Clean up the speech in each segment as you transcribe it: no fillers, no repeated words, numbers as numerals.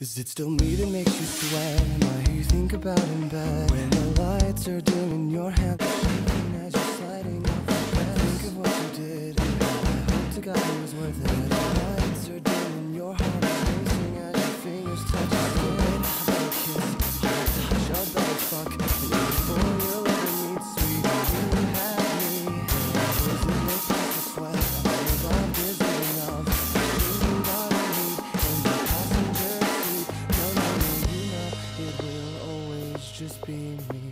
Is it still me that makes you sweat? Am I who you think about in bed? When the lights are dim in your hand, even as you're sliding off the bed, think of what you did. I hope to God it was worth it. The lights are dim in your heart, racing as your fingers touch your skin. So kiss, shut the fuck. Before your lover needs sweet, you had me. Does it make you sweat? Your love is enough. Just be me.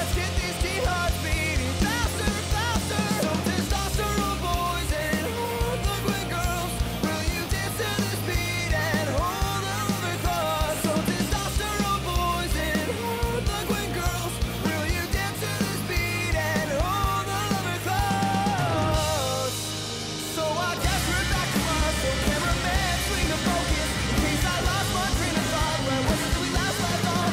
Let's get these keyhearts beating faster, faster. Some testosterone boys and hard liquid girls. Will you dance to this beat and hold her over close? Some testosterone boys and hard liquid girls. Will you dance to this beat and hold her over close? So I guess we're back to us. So cameraman, swing the focus. In case I lost my train of thought, where was it that we last left off?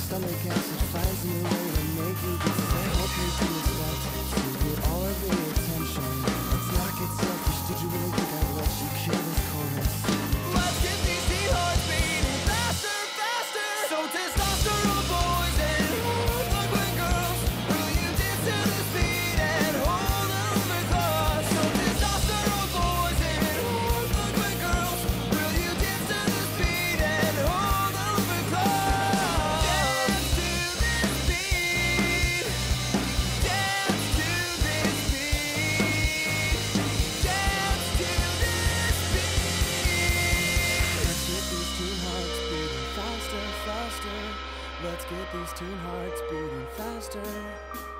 Stomach acid finds me way to make you get sick. I hope you feel it's right. So get all of the attention. Let's not get selfish. Did you really think I'd let you kill this chorus? Let's get these keyhearts beating faster, faster. So testosterone boys and hard-looking girls, will you dance to this beat and hold her over close? So testosterone boys and hard-looking girls, will you dance to this beat and hold her over close? Let's get these teen hearts beating faster.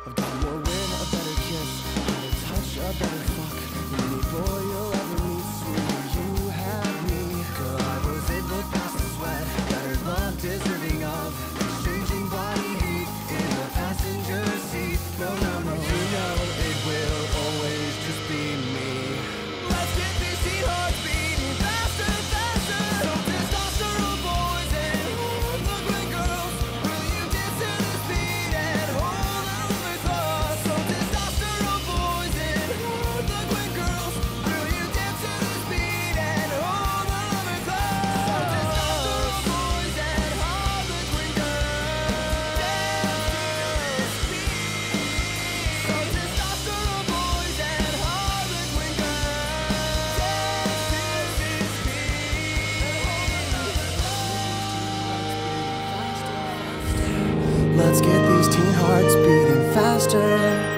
I've got more win, a better kiss, a better touch, a better fuck. Any boy you'll ever meet, sweetie, you had me. Girl, I was able to pass the sweat that her love deserving of. Exchanging body heat in the passenger seat. No, no, no, you know it will always just be me. Let's get these teen hearts beating faster, faster. Don't testosterone boys and hard-looking girls. Let's get these teen hearts beating faster.